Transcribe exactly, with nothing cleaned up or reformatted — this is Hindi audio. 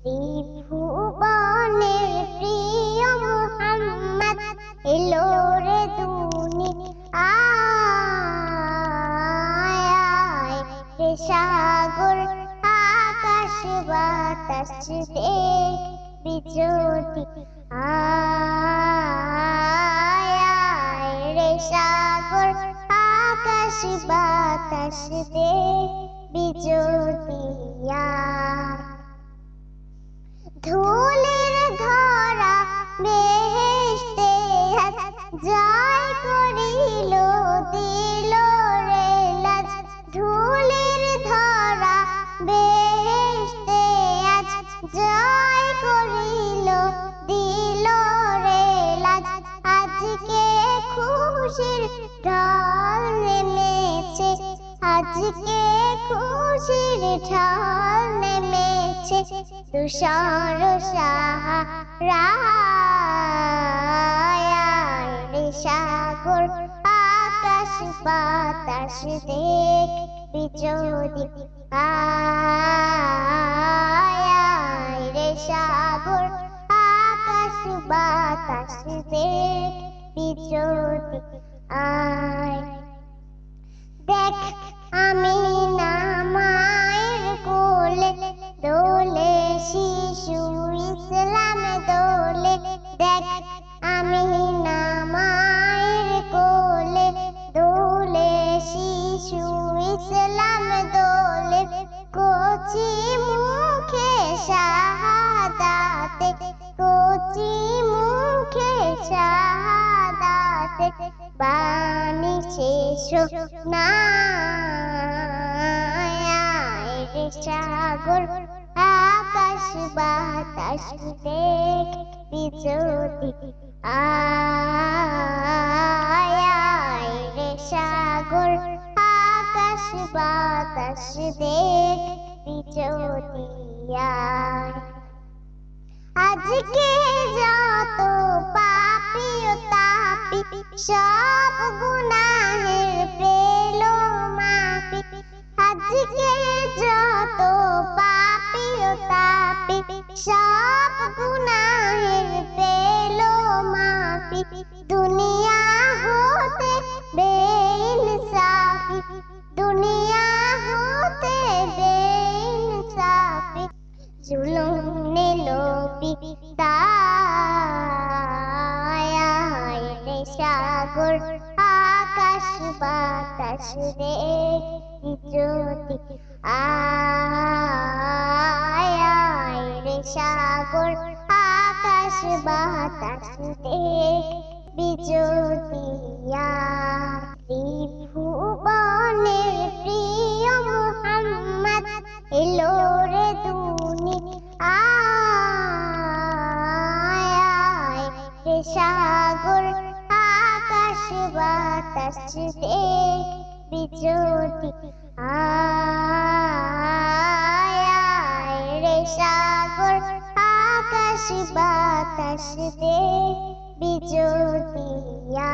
Tri Bhuboner Priyo Muhammad एलो रे दुनिया आय रे सागर आकाश बातास रे बिजोति आय रे सागर आकाश बातास रे बिजोतिया धूलिर धरा बेहेश्ते जाय करिलो दिलो रे लाज धूलिर धरा बेहेश्ते जाय करिलो दिलो रे लाज आजके खुशीर ढाल नेमेछे आजके खुशीर ढाल नेमेछे तुषार साहाराय रे सागर आकाश बातास देख बिजोति आय रे सागर आकाश बातास देख बिजोति आय देख आमी ना मायर कोले दोले शिशु इस्लाम दोले देख आमीना मायर कोले दोले शिशु इस्लाम दोले कोची मुखे शहादाते कोची मुखे शहादाते बानी शेषो ना रे सागर आकाश बातास देख बिजोति आय रे सागर आकाश बातास देख बिजोति आय आज के जातो पापी ओ तापी सब गुनाहेर पेलो माफी आज के जातो पापी ओ तापी सब गुनाहेर पेलो माफी दुनिया होते बेइंसाफी दुनिया होते बेइंसाफी जुलुम ने लोपी दाया रे सागर आकाश बातास देख बिजोति आया रे सागर आकाश बातास देख बिजोतिया त्रि भुवनेर प्रिय मुहम्मद एलो रे दुनिया आय रे सागर आकाश बातास देख बिजोति आय रे सागर आकाश बातास देख बिजोतिया।